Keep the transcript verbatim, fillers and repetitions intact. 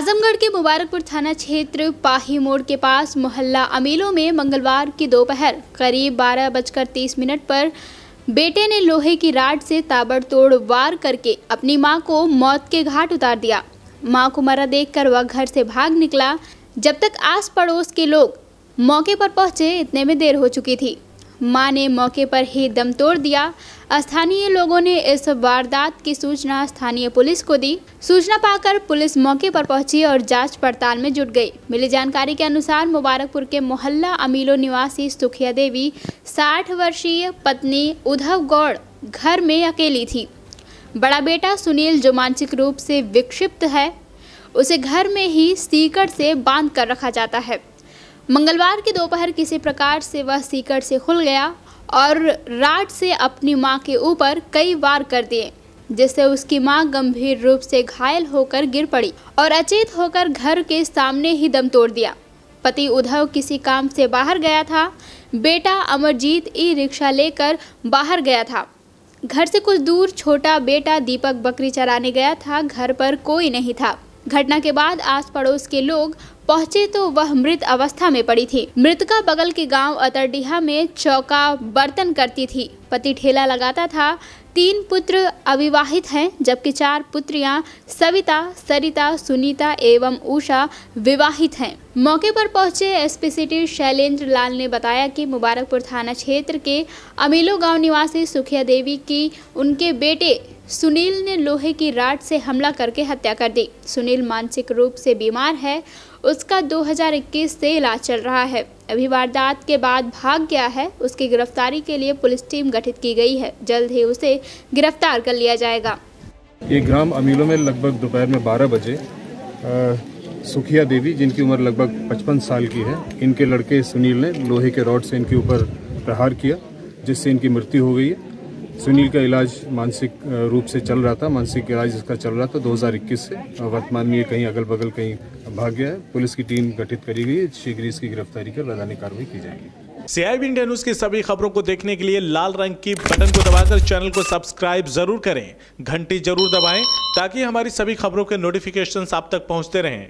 आजमगढ़ के मुबारकपुर थाना क्षेत्र पाही मोड़ के पास मोहल्ला अमीलों में मंगलवार की दोपहर करीब बारह बजकर तीस मिनट पर बेटे ने लोहे की राड से ताबड़तोड़ वार करके अपनी मां को मौत के घाट उतार दिया। मां को मरा देखकर वह घर से भाग निकला। जब तक आस पड़ोस के लोग मौके पर पहुंचे इतने में देर हो चुकी थी। मां ने मौके पर ही दम तोड़ दिया। स्थानीय लोगों ने इस वारदात की सूचना स्थानीय पुलिस को दी। सूचना पाकर पुलिस मौके पर पहुंची और जांच पड़ताल में जुट गई। मिली जानकारी के अनुसार मुबारकपुर के मोहल्ला अमीलो निवासी सुखिया देवी साठ वर्षीय पत्नी उद्धव गौड़ घर में अकेली थी। बड़ा बेटा सुनील जो मानसिक रूप से विक्षिप्त है उसे घर में ही सीकड़ से बांध कर रखा जाता है। मंगलवार की दोपहर किसी प्रकार से वह सीकड़ से खुल गया और राड से अपनी मां के ऊपर कई वार कर दिए, जिससे उसकी मां गंभीर रूप से घायल होकर गिर पड़ी और अचेत होकर घर के सामने ही दम तोड़ दिया। पति उद्धव किसी काम से बाहर गया था। बेटा अमरजीत ई रिक्शा लेकर बाहर गया था। घर से कुछ दूर छोटा बेटा दीपक बकरी चराने गया था। घर पर कोई नहीं था। घटना के बाद आस पड़ोस के लोग पहुंचे तो वह मृत अवस्था में पड़ी थी। मृतका बगल के गांव अतरडीहा में चौका बर्तन करती थी। पति ठेला लगाता था। तीन पुत्र अविवाहित हैं, जबकि चार पुत्रियां सविता, सरिता, सुनीता एवं उषा विवाहित हैं। मौके पर पहुंचे एसपी सिटी शैलेंद्र लाल ने बताया कि मुबारकपुर थाना क्षेत्र के अमीलो गांव निवासी सुखिया देवी की उनके बेटे सुनील ने लोहे की राड से हमला करके हत्या कर दी। सुनील मानसिक रूप से बीमार है। उसका दो हज़ार इक्कीस से इलाज चल रहा है। अभी वारदात के बाद भाग गया है। उसकी गिरफ्तारी के लिए पुलिस टीम गठित की गई है। जल्द ही उसे गिरफ्तार कर लिया जाएगा। ये ग्राम अमीलों में लगभग दोपहर में बारह बजे सुखिया देवी, जिनकी उम्र लगभग पचपन साल की है, इनके लड़के सुनील ने लोहे के रॉड से इनके ऊपर प्रहार किया, जिससे इनकी मृत्यु हो गई है। सुनील का इलाज मानसिक रूप से चल रहा था, मानसिक इलाज इसका चल रहा था दो हज़ार इक्कीस से। वर्तमान में ये कहीं अगल बगल कहीं भाग गया है। पुलिस की टीम गठित करी गई है। शीघ्र इसकी गिरफ्तारी कर लगानी कार्रवाई की जाएगी। सीआईबी इंडिया न्यूज की सभी खबरों को देखने के लिए लाल रंग की बटन को दबाकर चैनल को सब्सक्राइब जरूर करें, घंटी जरूर दबाएं ताकि हमारी सभी खबरों के नोटिफिकेशन आप तक पहुँचते रहें।